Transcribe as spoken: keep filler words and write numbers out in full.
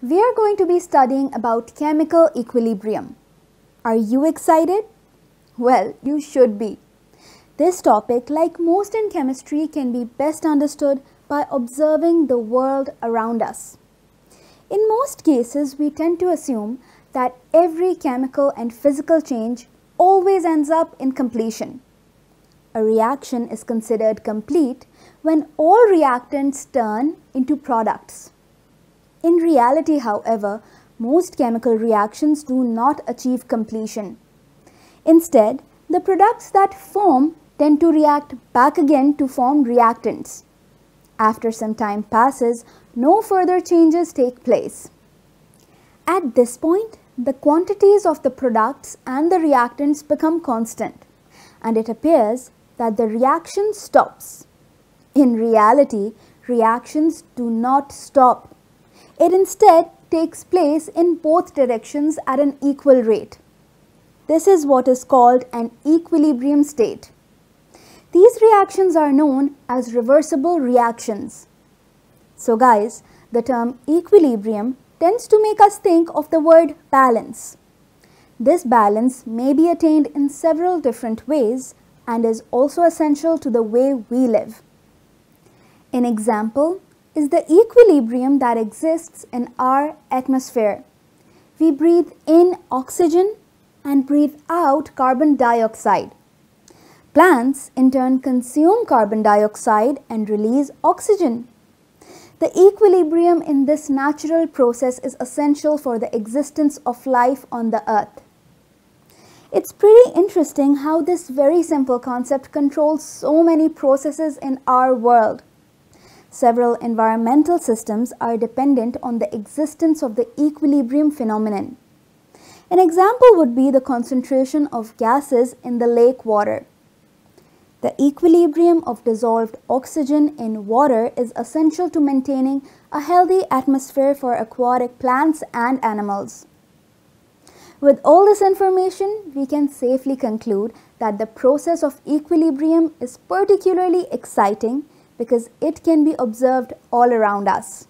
We are going to be studying about chemical equilibrium. Are you excited? Well, you should be. This topic, like most in chemistry, can be best understood by observing the world around us. In most cases, we tend to assume that every chemical and physical change always ends up in completion. A reaction is considered complete when all reactants turn into products. In reality, however, most chemical reactions do not achieve completion. Instead, the products that form tend to react back again to form reactants. After some time passes, no further changes take place. At this point, the quantities of the products and the reactants become constant, and it appears that the reaction stops. In reality, reactions do not stop. It instead takes place in both directions at an equal rate. This is what is called an equilibrium state. These reactions are known as reversible reactions. So guys, the term equilibrium tends to make us think of the word balance. This balance may be attained in several different ways and is also essential to the way we live. An example is the equilibrium that exists in our atmosphere. We breathe in oxygen and breathe out carbon dioxide. Plants, in turn, consume carbon dioxide and release oxygen. The equilibrium in this natural process is essential for the existence of life on the earth. It's pretty interesting how this very simple concept controls so many processes in our world. Several environmental systems are dependent on the existence of the equilibrium phenomenon. An example would be the concentration of gases in the lake water. The equilibrium of dissolved oxygen in water is essential to maintaining a healthy atmosphere for aquatic plants and animals. With all this information, we can safely conclude that the process of equilibrium is particularly exciting because it can be observed all around us.